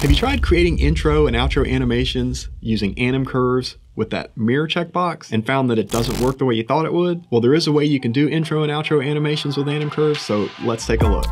Have you tried creating intro and outro animations using Anim Curves with that mirror checkbox and found that it doesn't work the way you thought it would? Well, there is a way you can do intro and outro animations with Anim Curves, so let's take a look.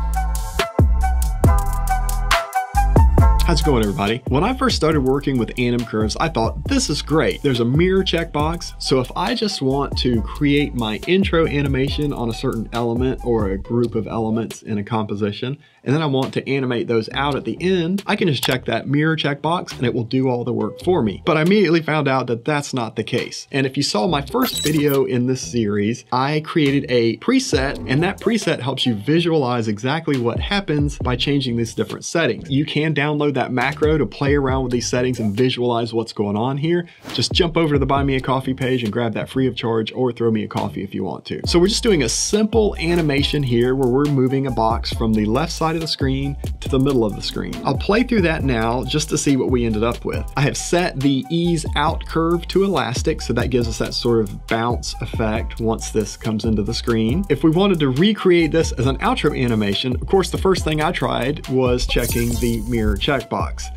How's it going, everybody? When I first started working with Anim Curves, I thought, this is great. There's a mirror checkbox. So if I just want to create my intro animation on a certain element or a group of elements in a composition, and then I want to animate those out at the end, I can just check that mirror checkbox and it will do all the work for me. But I immediately found out that that's not the case. And if you saw my first video in this series, I created a preset, and that preset helps you visualize exactly what happens by changing these different settings. You can download that macro to play around with these settings and visualize what's going on here. Just jump over to the Buy Me a Coffee page and grab that free of charge, or throw me a coffee if you want to. So we're just doing a simple animation here where we're moving a box from the left side of the screen to the middle of the screen. I'll play through that now just to see what we ended up with. I have set the ease out curve to elastic, so that gives us that sort of bounce effect once this comes into the screen. If we wanted to recreate this as an outro animation, of course, the first thing I tried was checking the mirror checkbox.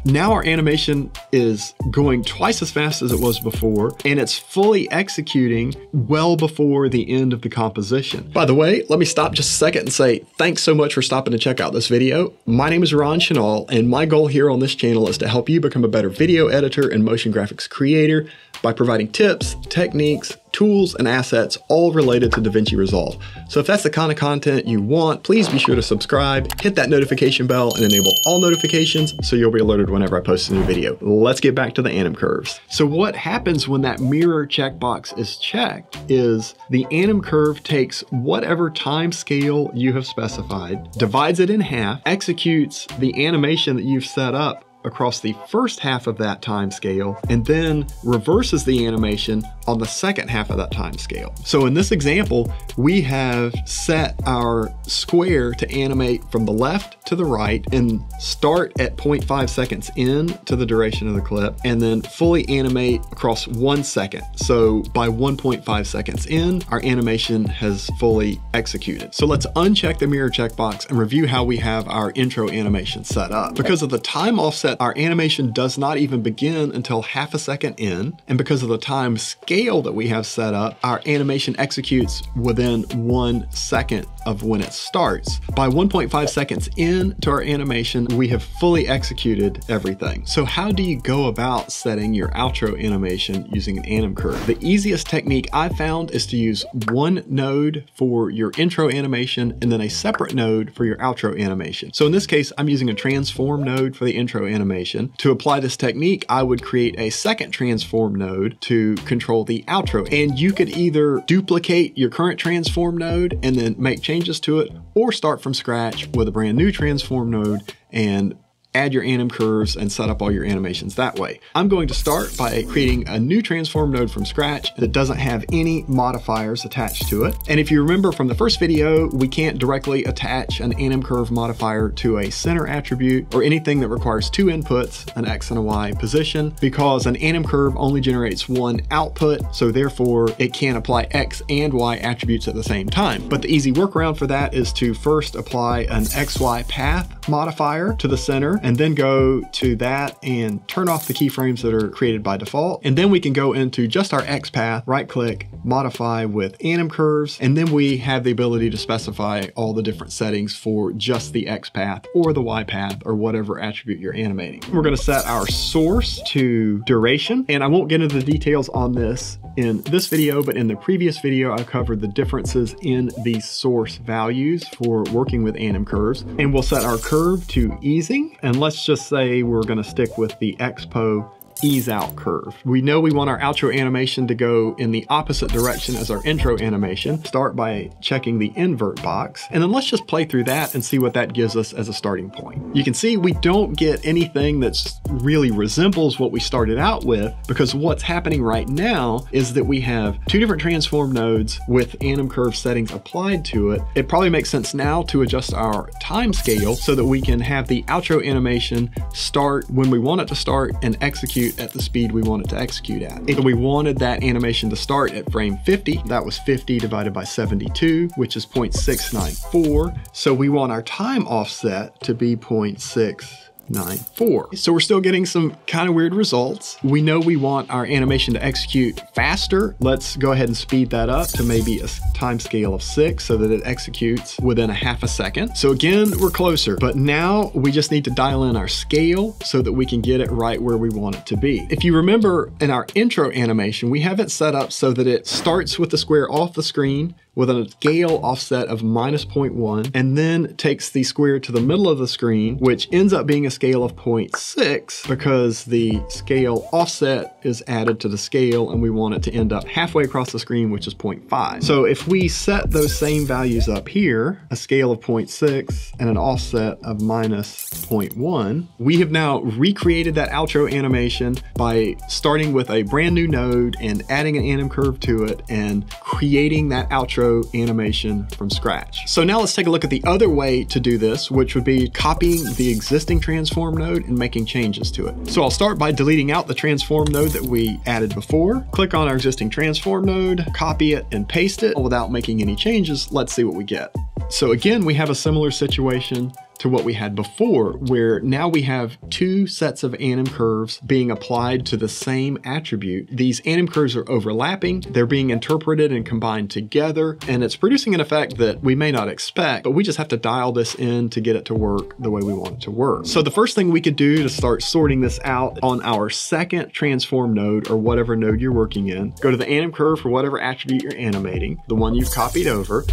Now our animation is going twice as fast as it was before, and it's fully executing well before the end of the composition. By the way, let me stop just a second and say thanks so much for stopping to check out this video. My name is Ron Chenal, and my goal here on this channel is to help you become a better video editor and motion graphics creator by providing tips, techniques, tools, and assets all related to DaVinci Resolve. So if that's the kind of content you want, please be sure to subscribe, hit that notification bell, and enable all notifications so you'll be alerted whenever I post a new video. Let's get back to the Anim Curves. So what happens when that mirror checkbox is checked is the Anim Curve takes whatever time scale you have specified, divides it in half, executes the animation that you've set up across the first half of that time scale, and then reverses the animation on the second half of that time scale. So in this example, we have set our square to animate from the left to the right and start at 0.5 seconds in to the duration of the clip, and then fully animate across 1 second. So by 1.5 seconds in, our animation has fully executed. So let's uncheck the mirror checkbox and review how we have our intro animation set up. Because of the time offset, our animation does not even begin until half a second in. And because of the time scale that we have set up, our animation executes within 1 second of when it starts. By 1.5 seconds in to our animation, we have fully executed everything. So how do you go about setting your outro animation using an Anim Curve? The easiest technique I found is to use one node for your intro animation and then a separate node for your outro animation. So in this case, I'm using a transform node for the intro animation. To apply this technique, I would create a second transform node to control the outro. And you could either duplicate your current transform node and then make changes to it, or start from scratch with a brand new transform node and add your Anim Curves and set up all your animations that way. I'm going to start by creating a new transform node from scratch that doesn't have any modifiers attached to it. And if you remember from the first video, we can't directly attach an Anim Curve modifier to a center attribute or anything that requires two inputs, an X and a Y position, because an Anim Curve only generates one output. So therefore it can't apply X and Y attributes at the same time. But the easy workaround for that is to first apply an XY path modifier to the center, and then go to that and turn off the keyframes that are created by default. And then we can go into just our X path, right click, modify with Anim Curves. And then we have the ability to specify all the different settings for just the X path or the Y path or whatever attribute you're animating. We're gonna set our source to duration. And I won't get into the details on this in this video, but in the previous video, I covered the differences in the source values for working with Anim Curves. And we'll set our curve to easing. And let's just say we're gonna stick with the Expo ease out curve. We know we want our outro animation to go in the opposite direction as our intro animation. Start by checking the invert box, and then let's just play through that and see what that gives us as a starting point. You can see we don't get anything that's really resembles what we started out with, because what's happening right now is that we have two different transform nodes with Anim Curve settings applied to it. It probably makes sense now to adjust our time scale so that we can have the outro animation start when we want it to start and execute at the speed we want it to execute at. If we wanted that animation to start at frame 50, that was 50 divided by 72, which is 0.694. So we want our time offset to be 0.6 9, 4. So we're still getting some kind of weird results. We know we want our animation to execute faster. Let's go ahead and speed that up to maybe a time scale of 6 so that it executes within a half a second. So again, we're closer, but now we just need to dial in our scale so that we can get it right where we want it to be. If you remember in our intro animation, we have it set up so that it starts with the square off the screen with a scale offset of -0.1, and then takes the square to the middle of the screen, which ends up being a scale of 0.6 because the scale offset is added to the scale and we want it to end up halfway across the screen, which is 0.5. So if we set those same values up here, a scale of 0.6 and an offset of -0.1, we have now recreated that outro animation by starting with a brand new node and adding an anim curve to it and creating that outro animation from scratch. So now let's take a look at the other way to do this, which would be copying the existing transform node and making changes to it. So I'll start by deleting out the transform node that we added before. Click on our existing transform node, copy it and paste it without making any changes. Let's see what we get. So again, we have a similar situation to what we had before, where now we have two sets of anim curves being applied to the same attribute. These anim curves are overlapping, they're being interpreted and combined together, and it's producing an effect that we may not expect, but we just have to dial this in to get it to work the way we want it to work. So the first thing we could do to start sorting this out on our second transform node, or whatever node you're working in, go to the anim curve for whatever attribute you're animating, the one you've copied over,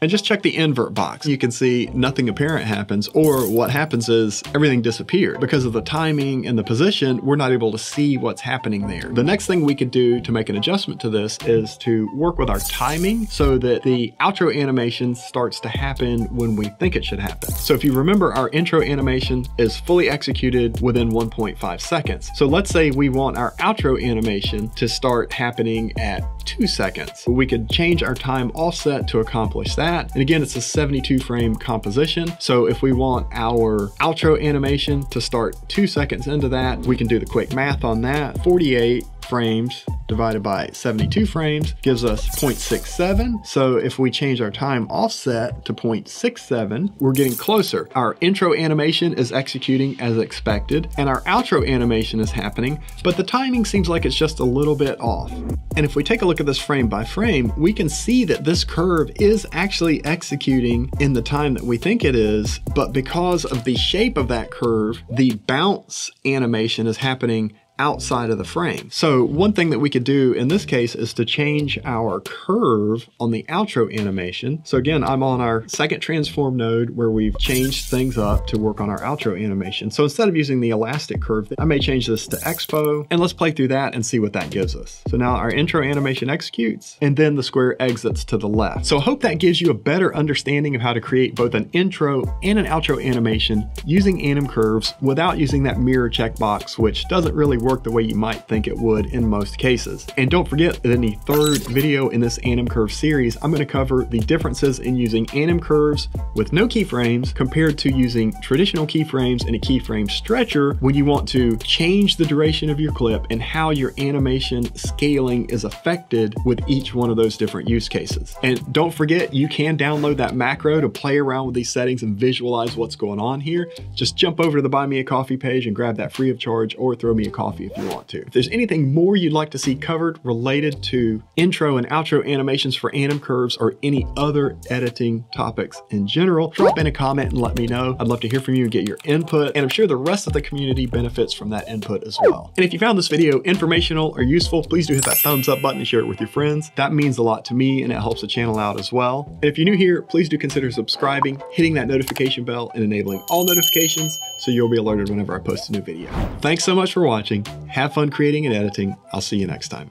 and just check the invert box. You can see nothing apparent happens, or what happens is everything disappeared. Because of the timing and the position, we're not able to see what's happening there. The next thing we could do to make an adjustment to this is to work with our timing so that the outro animation starts to happen when we think it should happen. So if you remember, our intro animation is fully executed within 1.5 seconds. So let's say we want our outro animation to start happening at 2 seconds. We could change our time offset to accomplish that. And again, it's a 72 frame composition. So if we want our outro animation to start 2 seconds into that, we can do the quick math on that. 48 frames divided by 72 frames gives us 0.67. So if we change our time offset to 0.67, we're getting closer. Our intro animation is executing as expected, and our outro animation is happening, but the timing seems like it's just a little bit off. And if we take a look at this frame by frame, we can see that this curve is actually executing in the time that we think it is, but because of the shape of that curve, the bounce animation is happening outside of the frame. So one thing that we could do in this case is to change our curve on the outro animation. So again, I'm on our second transform node where we've changed things up to work on our outro animation. So instead of using the elastic curve, I may change this to expo, and let's play through that and see what that gives us. So now our intro animation executes, and then the square exits to the left. So I hope that gives you a better understanding of how to create both an intro and an outro animation using anim curves without using that mirror checkbox, which doesn't really work the way you might think it would in most cases. And don't forget that in the third video in this anim curve series, I'm going to cover the differences in using anim curves with no keyframes compared to using traditional keyframes and a keyframe stretcher when you want to change the duration of your clip and how your animation scaling is affected with each one of those different use cases. And don't forget, you can download that macro to play around with these settings and visualize what's going on here. Just jump over to the Buy Me a Coffee page and grab that free of charge, or throw me a coffee if you want to. If there's anything more you'd like to see covered related to intro and outro animations for anim curves or any other editing topics in general, drop in a comment and let me know. I'd love to hear from you and get your input, and I'm sure the rest of the community benefits from that input as well. And if you found this video informational or useful, please do hit that thumbs up button and share it with your friends. That means a lot to me, and it helps the channel out as well. And if you're new here, please do consider subscribing, hitting that notification bell, and enabling all notifications so you'll be alerted whenever I post a new video. Thanks so much for watching. Have fun creating and editing. I'll see you next time.